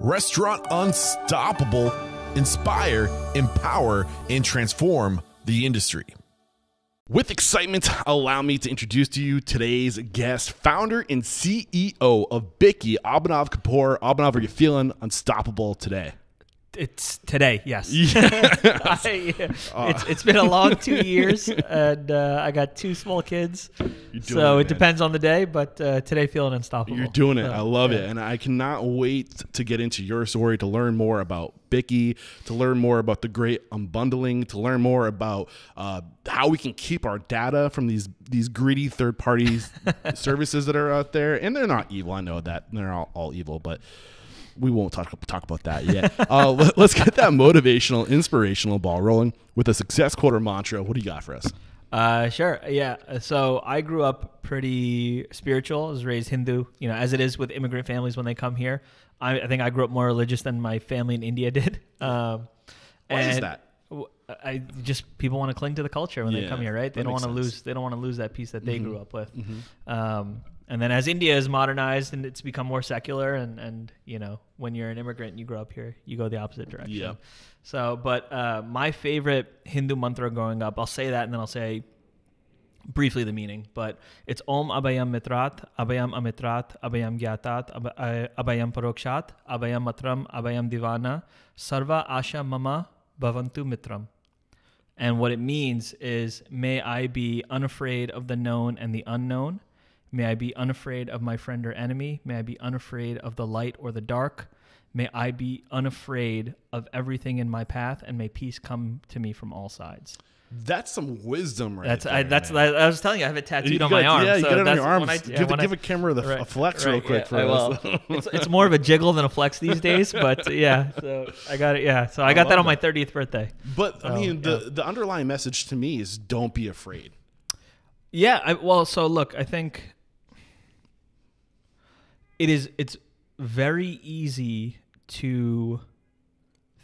Restaurant Unstoppable. Inspire, empower, and transform the industry. With excitement, allow me to introduce to you today's guest, founder and CEO of Bikky, Abhinav Kapur. Abhinav, are you feeling unstoppable today? It's today, yes. It's been a long 2 years, and I got two small kids, so it depends on the day, but today feeling unstoppable. You're doing it. I love it, and I cannot wait to get into your story, to learn more about Bikky, to learn more about the great unbundling, to learn more about how we can keep our data from these greedy third-party services that are out there, and they're not evil. I know that. They're all evil, but we won't talk about that yet. Let's get that motivational, inspirational ball rolling with a success quote or mantra. What do you got for us? Sure. Yeah. So I grew up pretty spiritual. I was raised Hindu, you know, as it is with immigrant families when they come here. I think I grew up more religious than my family in India did. Why is that? People want to cling to the culture when they come here, right? They don't want to lose. They don't want to lose that piece that they grew up with. And then as India is modernized and it's become more secular, and you know, when you're an immigrant and you grow up here, you go the opposite direction. Yeah. So, but my favorite Hindu mantra growing up, I'll say that and then I'll say briefly the meaning, but it's Om Abhayam Mitrat, Abhayam Amitrat, Abhayam Gyatat, Abhayam Parokshat, Abhayam Matram, Abhayam Divana, Sarva Asha Mama Bhavantu Mitram. And what it means is, may I be unafraid of the known and the unknown. May I be unafraid of my friend or enemy. May I be unafraid of the light or the dark. May I be unafraid of everything in my path, and may peace come to me from all sides. That's some wisdom, right? I was telling you, I have it tattooed on my arm. Yeah, you got it on your arm. Give a camera a flex real quick for us. It's more of a jiggle than a flex these days, but yeah. So I got it. Yeah. So I got that on my 30th birthday. But I mean, the underlying message to me is don't be afraid. Yeah. So look, I think it's very easy to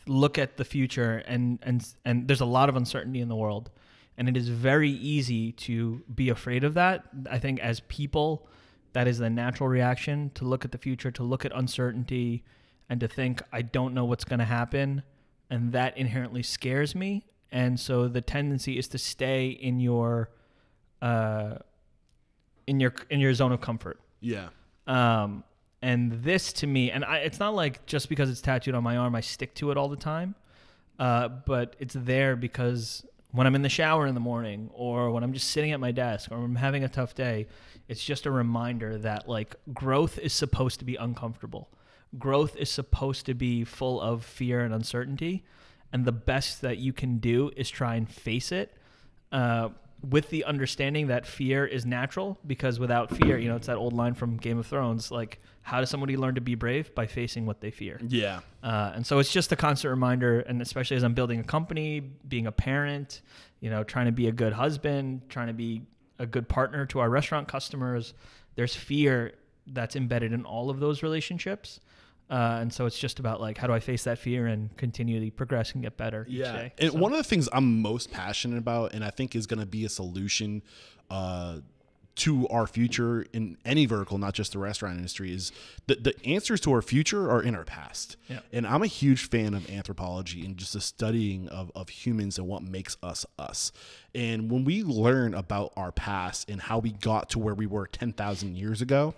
look at the future and there's a lot of uncertainty in the world, and it is very easy to be afraid of that. I think as people, that is the natural reaction, to look at the future, to look at uncertainty, and to think, I don't know what's going to happen, and that inherently scares me. And so the tendency is to stay in your zone of comfort. Yeah. And this to me, it's not like just because it's tattooed on my arm, I stick to it all the time. But it's there because when I'm in the shower in the morning, or when I'm just sitting at my desk, or when I'm having a tough day, it's just a reminder that like growth is supposed to be uncomfortable. Growth is supposed to be full of fear and uncertainty. And the best that you can do is try and face it. With the understanding that fear is natural, because without fear, you know, it's that old line from Game of Thrones, like, how does somebody learn to be brave? By facing what they fear. Yeah. And so it's just a constant reminder, and especially as I'm building a company, being a parent, you know, trying to be a good husband, trying to be a good partner to our restaurant customers, there's fear that's embedded in all of those relationships. And so it's just about like, how do I face that fear and continually progress and get better each day? And one of the things I'm most passionate about, and I think is going to be a solution to our future in any vertical, not just the restaurant industry, is the answers to our future are in our past. Yeah. And I'm a huge fan of anthropology and just the studying of humans and what makes us us. And when we learn about our past and how we got to where we were 10,000 years ago,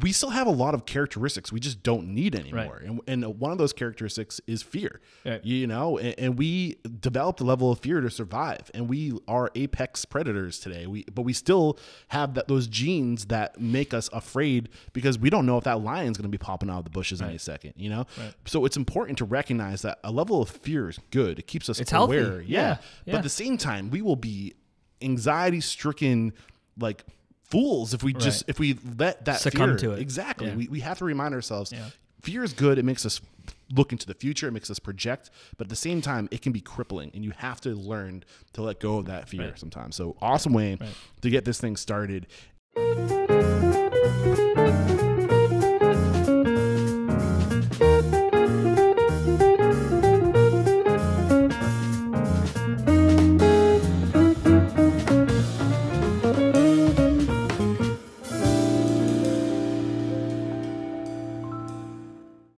we still have a lot of characteristics we just don't need anymore. Right. And one of those characteristics is fear, you know, and we developed a level of fear to survive, and we are apex predators today. But we still have those genes that make us afraid, because we don't know if that lion's going to be popping out of the bushes any second, you know? Right. So it's important to recognize that a level of fear is good. It keeps us aware. Healthy. Yeah. But at the same time, we will be anxiety stricken, like, fools if we let that succumb to it. Exactly. Yeah. We have to remind ourselves, fear is good. It makes us look into the future. It makes us project, but at the same time, it can be crippling, and you have to learn to let go of that fear sometimes. So awesome way to get this thing started.